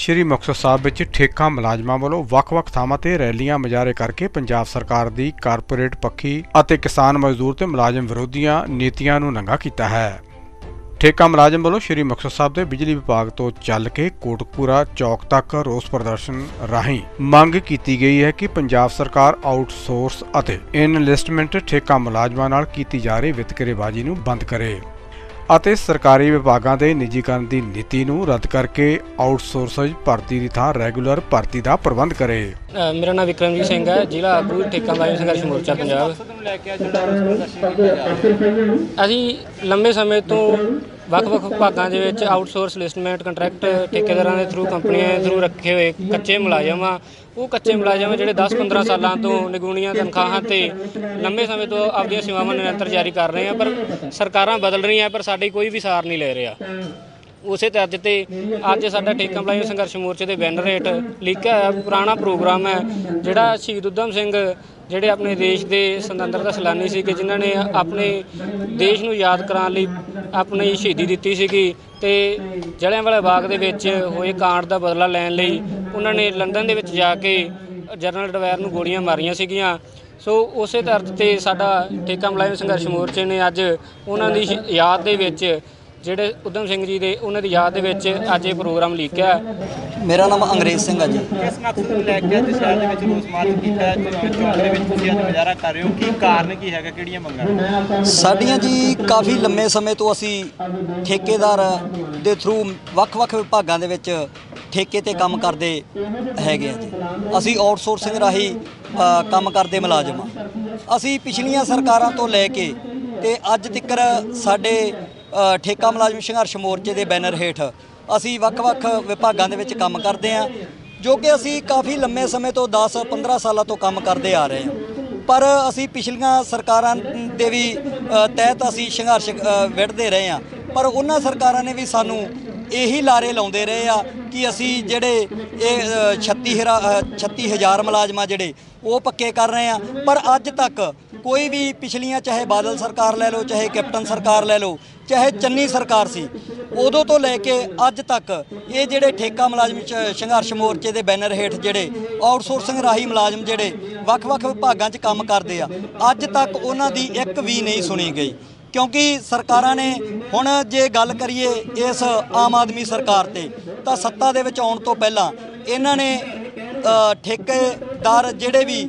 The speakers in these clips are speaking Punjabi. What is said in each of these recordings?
श्री मुक्तसर साहब विच ठेका मुलाजमां वालों वख-वख थावां ते रैलियां मुजाहरे करके पंजाब सरकार दी कारपोरेट पक्षी अते किसान मजदूर ते मुलाजम विरोधियां नीतियां नूं नंगा कीता है। ठेका मुलाजम वालों श्री मुक्तसर साहब के बिजली विभाग तो चल के कोटकपुरा चौक तक रोस प्रदर्शन राही मांग की गई है कि पंजाब सरकार आउटसोर्स अते इनलिस्टमेंट ठेका मुलाजमां नाल कीती जा रही वितकरेबाजी नूं बंद करे अते सरकारी विभागों के निजीकरण की नीति नूं रद्द करके आउटसोर्सज भर्ती की थां रैगूलर भर्ती का प्रबंध करे। मेरा नाम विक्रमजीत सिंह है, जिला आगू ठेका मुलाजम संघर्ष मोर्चा पंजाब। असी लंबे समय तो ਵੱਖ-ਵੱਖ ਵਿਭਾਗਾਂ ਦੇ ਵਿੱਚ ਆਊਟਸੋਰਸ ਲਿਸਟਮੈਂਟ ਕੰਟਰੈਕਟ ਠੇਕੇਦਾਰਾਂ ਦੇ ਥਰੂ ਕੰਪਨੀਆਂ ਦੇ ਥਰੂ ਰੱਖੇ ਹੋਏ ਕੱਚੇ ਮੁਲਾਜ਼ਮ ਆ। ਉਹ ਕੱਚੇ ਮੁਲਾਜ਼ਮ ਜਿਹੜੇ 10-15 ਸਾਲਾਂ ਤੋਂ ਨਿਗੂਣੀਆਂ ਤਨਖਾਹਾਂ ਤੇ ਲੰਮੇ ਸਮੇਂ ਤੋਂ ਆਪਣੀਆਂ ਸੇਵਾਵਾਂ ਨਿਰੰਤਰ ਜਾਰੀ ਕਰ ਰਹੇ ਆ, ਪਰ ਸਰਕਾਰਾਂ ਬਦਲ ਰਹੀਆਂ ਪਰ ਸਾਡੀ ਕੋਈ ਵੀ ਸਾਰ ਨਹੀਂ ਲੈ ਰਿਹਾ। ਉਸੇ ਤਰ੍ਹਾਂ ਤੇ ਅੱਜ ਸਾਡਾ ਠੇਕਾ ਮੁਲਾਜ਼ਮ ਸੰਘਰਸ਼ ਮੋਰਚੇ ਦੇ ਬੈਨਰ ਹੇਠ ਲਿਖਿਆ ਹੋਇਆ ਪੁਰਾਣਾ ਪ੍ਰੋਗਰਾਮ ਹੈ, ਜਿਹੜਾ ਸ਼ਹੀਦ ਊਧਮ ਸਿੰਘ ਜਿਹੜੇ ਆਪਣੇ ਦੇਸ਼ ਦੇ ਸੁਤੰਤਰਤਾ ਸੈਲਾਨੀ ਸੀ ਕਿ ਜਿਨ੍ਹਾਂ ਨੇ ਆਪਣੇ ਦੇਸ਼ ਨੂੰ ਯਾਦ ਕਰਾਉਣ ਲਈ ਆਪਣੀ ਸ਼ਹੀਦੀ ਦਿੱਤੀ ਸੀਗੀ ਅਤੇ ਜਲਿਆਂਵਾਲੇ ਬਾਗ ਦੇ ਵਿੱਚ ਹੋਏ ਕਾਂਡ ਦਾ ਬਦਲਾ ਲੈਣ ਲਈ ਉਹਨਾਂ ਨੇ ਲੰਡਨ ਦੇ ਵਿੱਚ ਜਾ ਕੇ ਜਨਰਲ ਡਾਇਰ ਨੂੰ ਗੋਲੀਆਂ ਮਾਰੀਆਂ ਸੀਗੀਆਂ। ਸੋ ਉਸੇ ਤਰ੍ਹਾਂ ਤੇ ਸਾਡਾ ਠੇਕਾ ਮੁਲਾਜ਼ਮ ਸੰਘਰਸ਼ ਮੋਰਚੇ ਨੇ ਅੱਜ ਉਹਨਾਂ ਦੀ ਯਾਦ ਦੇ ਵਿੱਚ ਜਿਹੜੇ ਊਧਮ ਸਿੰਘ ਜੀ ਦੇ ਉਹਨਾਂ ਦੀ ਯਾਦ ਦੇ ਵਿੱਚ ਅੱਜ ਇਹ ਪ੍ਰੋਗਰਾਮ ਲਿਖਿਆ। ਮੇਰਾ ਨਾਮ ਅੰਗਰੇਜ ਸਿੰਘ ਹੈ ਜੀ। ਕਿਸ ਮਕਸਦ ਨੂੰ ਲੈ ਕੇ ਅੱਜ ਸ਼ਹਿਰ ਦੇ ਵਿੱਚ ਰੋਸ ਮਾਰਚ ਕੀਤਾ ਹੈ, ਚੌਂਕ ਦੇ ਵਿੱਚ ਤੁਸੀਂ ਅੱਜ ਮੁਜ਼ਾਹਰਾ ਕਰ ਰਹੇ ਹੋ, ਕੀ ਕਾਰਨ ਕੀ ਹੈਗਾ, ਕਿਹੜੀਆਂ ਮੰਗਾਂ ਸਾਡੀਆਂ ਜੀ? ਕਾਫੀ ਲੰਮੇ ਸਮੇਂ ਤੋਂ ਅਸੀਂ ਠੇਕੇਦਾਰ ਦੇ ਥਰੂ ਵੱਖ-ਵੱਖ ਵਿਭਾਗਾਂ ਦੇ ਵਿੱਚ ਠੇਕੇ 'ਤੇ ਕੰਮ ਕਰਦੇ ਹੈਗੇ ਆ ਜੀ। ਅਸੀਂ ਆਊਟਸੋਰਸਿੰਗ ਰਾਹੀਂ ਕੰਮ ਕਰਦੇ ਮੁਲਾਜ਼ਮ ਹਾਂ। ਅਸੀਂ ਪਿਛਲੀਆਂ ਸਰਕਾਰਾਂ ਤੋਂ ਲੈ ਕੇ ਤੇ ਅੱਜ ਤੱਕ ਸਾਡੇ ਠੇਕਾ ਮੁਲਾਜ਼ਮ ਸੰਘਰਸ਼ ਮੋਰਚੇ ਦੇ ਬੈਨਰ ਹੇਠ ਅਸੀਂ ਵੱਖ-ਵੱਖ ਵਿਭਾਗਾਂ ਦੇ ਵਿੱਚ ਕੰਮ ਕਰਦੇ ਹਾਂ, ਜੋ ਕਿ ਅਸੀਂ ਕਾਫੀ ਲੰਮੇ ਸਮੇਂ ਤੋਂ 10-15 ਸਾਲਾਂ ਤੋਂ ਕੰਮ ਕਰਦੇ ਆ ਰਹੇ ਹਾਂ। ਪਰ ਅਸੀਂ ਪਿਛਲੀਆਂ ਸਰਕਾਰਾਂ ਦੇ ਵੀ ਤਹਿਤ ਅਸੀਂ ਸੰਘਰਸ਼ ਵਿੱਢਦੇ ਰਹੇ ਹਾਂ, ਪਰ ਉਹਨਾਂ ਸਰਕਾਰਾਂ ਨੇ ਵੀ ਸਾਨੂੰ ਇਹੀ ਲਾਰੇ ਲਾਉਂਦੇ ਰਹੇ ਆ ਕਿ ਅਸੀਂ ਜਿਹੜੇ ਇਹ 36,000 ਮੁਲਾਜ਼ਮਾਂ ਜਿਹੜੇ ਉਹ ਪੱਕੇ ਕਰ ਰਹੇ ਆ, ਪਰ ਅੱਜ ਤੱਕ ਕੋਈ ਵੀ ਪਿਛਲੀਆਂ ਚਾਹੇ ਬਾਦਲ ਸਰਕਾਰ ਲੈ ਲਓ, ਚਾਹੇ ਕੈਪਟਨ ਸਰਕਾਰ ਲੈ ਲਓ, ਚਾਹੇ ਚੰਨੀ ਸਰਕਾਰ ਸੀ, ਉਦੋਂ ਤੋਂ ਲੈ ਕੇ ਅੱਜ ਤੱਕ ਇਹ ਜਿਹੜੇ ਠੇਕਾ ਮੁਲਾਜ਼ਮ ਸੰਘਰਸ਼ ਮੋਰਚੇ ਦੇ ਬੈਨਰ ਹੇਠ ਜਿਹੜੇ ਆਊਟਸੋਰਸਿੰਗ ਰਾਹੀਂ ਮੁਲਾਜ਼ਮ ਜਿਹੜੇ ਵੱਖ-ਵੱਖ ਵਿਭਾਗਾਂ 'ਚ ਕੰਮ ਕਰਦੇ ਆ, ਅੱਜ ਤੱਕ ਉਹਨਾਂ ਦੀ ਇੱਕ ਵੀ ਨਹੀਂ ਸੁਣੀ ਗਈ। ਕਿਉਂਕਿ ਸਰਕਾਰਾਂ ਨੇ ਹੁਣ ਜੇ ਗੱਲ ਕਰੀਏ ਇਸ ਆਮ ਆਦਮੀ ਸਰਕਾਰ 'ਤੇ, ਤਾਂ ਸੱਤਾ ਦੇ ਵਿੱਚ ਆਉਣ ਤੋਂ ਪਹਿਲਾਂ ਇਹਨਾਂ ਨੇ ਠੇਕੇਦਾਰ ਜਿਹੜੇ ਵੀ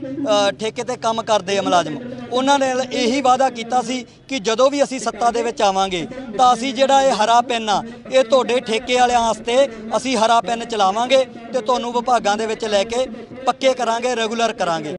ਠੇਕੇ 'ਤੇ ਕੰਮ ਕਰਦੇ ਆ ਮੁਲਾਜ਼ਮ, ਉਹਨਾਂ ਨੇ ਇਹੀ ਵਾਅਦਾ ਕੀਤਾ ਸੀ ਕਿ ਜਦੋਂ ਵੀ ਅਸੀਂ ਸੱਤਾ ਦੇ ਵਿੱਚ ਆਵਾਂਗੇ ਤਾਂ ਅਸੀਂ ਜਿਹੜਾ ਇਹ ਹਰਾ ਪੈਨ ਆ ਇਹ ਤੁਹਾਡੇ ਠੇਕੇ ਵਾਲਿਆਂ ਵਾਸਤੇ ਅਸੀਂ ਹਰਾ ਪੈਨ ਚਲਾਵਾਂਗੇ ਤੇ ਤੁਹਾਨੂੰ ਵਿਭਾਗਾਂ ਦੇ ਵਿੱਚ ਲੈ ਕੇ ਪੱਕੇ ਕਰਾਂਗੇ, ਰੈਗੂਲਰ ਕਰਾਂਗੇ।